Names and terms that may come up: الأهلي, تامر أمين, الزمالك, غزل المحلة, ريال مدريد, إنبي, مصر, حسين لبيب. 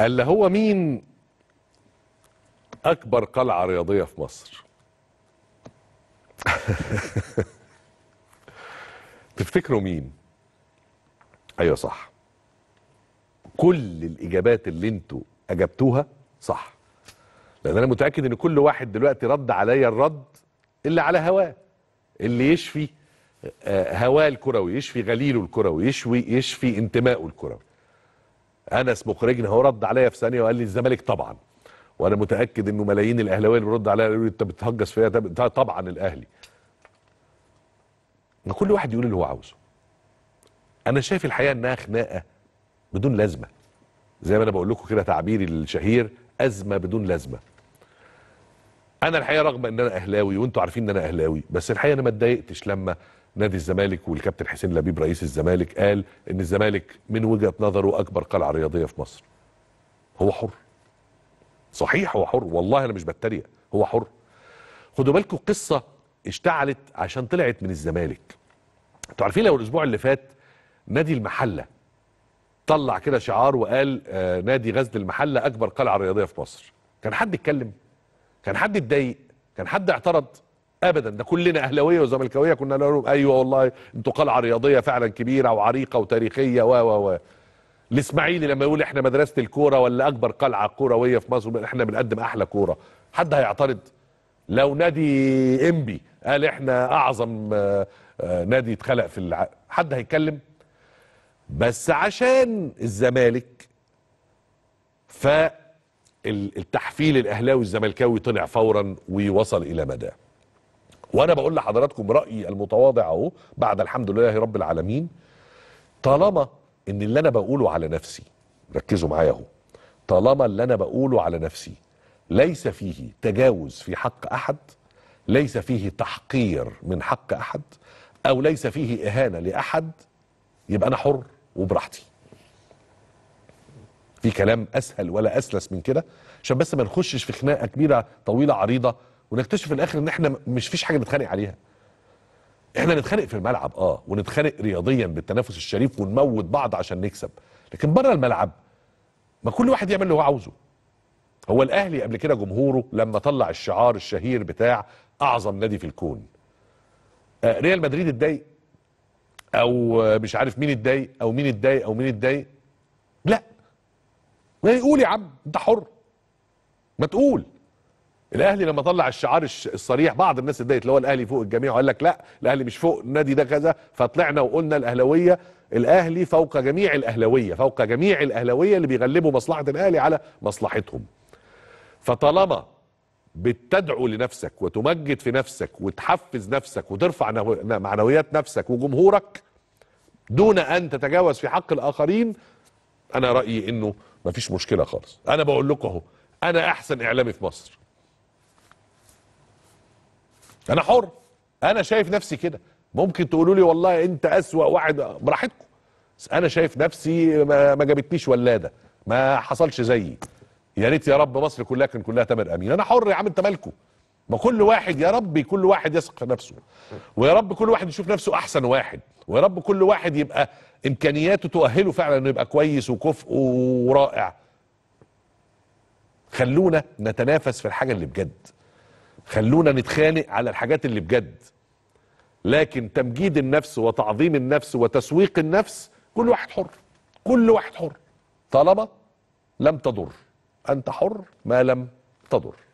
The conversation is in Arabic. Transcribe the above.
اللي هو مين أكبر قلعة رياضية في مصر؟ تفتكروا مين؟ أيوة صح، كل الإجابات اللي انتوا أجبتوها صح، لأن أنا متأكد إن كل واحد دلوقتي رد عليا الرد اللي على هواه، اللي يشفي هواه الكروي، يشفي غليله الكروي، يشفي انتمائه الكروي. أنس مخرجنا هو رد عليا في ثانية وقال لي الزمالك طبعا، وأنا متأكد إنه ملايين الأهلاوية اللي بيرد عليا يقولوا لي أنت بتهجس فيا، طبعا الأهلي. ما كل واحد يقول اللي هو عاوزه. أنا شايف الحقيقة إنها خناقة بدون لازمة، زي ما أنا بقول لكم كده تعبيري الشهير، أزمة بدون لازمة. أنا الحقيقة رغم إن أنا أهلاوي وأنتوا عارفين إن أنا أهلاوي، بس الحقيقة أنا ما اتضايقتش لما نادي الزمالك والكابتن حسين لبيب رئيس الزمالك قال إن الزمالك من وجهة نظره أكبر قلعة رياضية في مصر. هو حر. صحيح هو حر، والله أنا مش بتريق، هو حر. خدوا بالكم قصة اشتعلت عشان طلعت من الزمالك. انتوا عارفين لو الأسبوع اللي فات نادي المحلة طلع كده شعار وقال نادي غزل المحلة أكبر قلعة رياضية في مصر، كان حد يتكلم؟ كان حد يتضايق؟ كان حد اعترض؟ أبدا، ده كلنا أهلاوية وزملكاوية كنا نقول أيوه والله أنتوا قلعة رياضية فعلا كبيرة وعريقة وتاريخية و الإسماعيلي لما يقول إحنا مدرسة الكورة ولا أكبر قلعة كروية في مصر، إحنا بنقدم أحلى كورة، حد هيعترض؟ لو نادي إنبي قال إحنا أعظم نادي اتخلق في حد هيتكلم؟ بس عشان الزمالك فالتحفيل الأهلاوي والزملكاوي طلع فورا ووصل إلى مدى. وأنا بقول لحضراتكم رأيي المتواضع أهو بعد الحمد لله رب العالمين، طالما إن اللي أنا بقوله على نفسي، ركزوا معايا أهو، طالما اللي أنا بقوله على نفسي ليس فيه تجاوز في حق أحد، ليس فيه تحقير من حق أحد، أو ليس فيه إهانة لأحد، يبقى أنا حر وبراحتي. في كلام أسهل ولا أسلس من كده، عشان بس ما نخشش في خناقة كبيرة طويلة عريضة ونكتشف في الآخر إن إحنا مش فيش حاجة نتخانق عليها. إحنا نتخانق في الملعب ونتخانق رياضيا بالتنافس الشريف ونموت بعض عشان نكسب، لكن بره الملعب ما كل واحد يعمل اللي هو عاوزه. هو الأهلي قبل كده جمهوره لما طلع الشعار الشهير بتاع أعظم نادي في الكون، ريال مدريد اتضايق، أو مش عارف مين اتضايق أو مين اتضايق أو مين اتضايق، لا ما يقول يا عم أنت حر، ما تقول. الأهلي لما طلع الشعار الصريح بعض الناس اتضايقت، اللي هو الأهلي فوق الجميع، وقال لك لا الأهلي مش فوق، النادي ده كذا، فطلعنا وقلنا الأهلاوية الأهلي فوق جميع الأهلاوية، فوق جميع الأهلاوية اللي بيغلبوا مصلحة الأهلي على مصلحتهم. فطالما بتدعو لنفسك وتمجد في نفسك وتحفز نفسك وترفع معنويات نفسك وجمهورك دون أن تتجاوز في حق الآخرين، أنا رأيي إنه مفيش مشكلة خالص. أنا بقول لكم أهو، أنا أحسن إعلامي في مصر، أنا حر، أنا شايف نفسي كده. ممكن تقولوا لي والله أنت أسوأ واحد، براحتكم، أنا شايف نفسي ما جابتنيش ولادة، ما حصلش زيي، يا ريت يا رب مصر كلها كان كلها تامر أمين. أنا حر يا عم، أنت مالكم؟ ما كل واحد يا رب كل واحد يثق في نفسه، ويا رب كل واحد يشوف نفسه أحسن واحد، ويا رب كل واحد يبقى إمكانياته تؤهله فعلا إنه يبقى كويس وكفء ورائع. خلونا نتنافس في الحاجة اللي بجد، خلونا نتخانق على الحاجات اللي بجد، لكن تمجيد النفس وتعظيم النفس وتسويق النفس كل واحد حر، كل واحد حر طالما لم تضر. أنت حر ما لم تضر.